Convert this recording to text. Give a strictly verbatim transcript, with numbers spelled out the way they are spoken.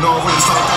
No, it's not.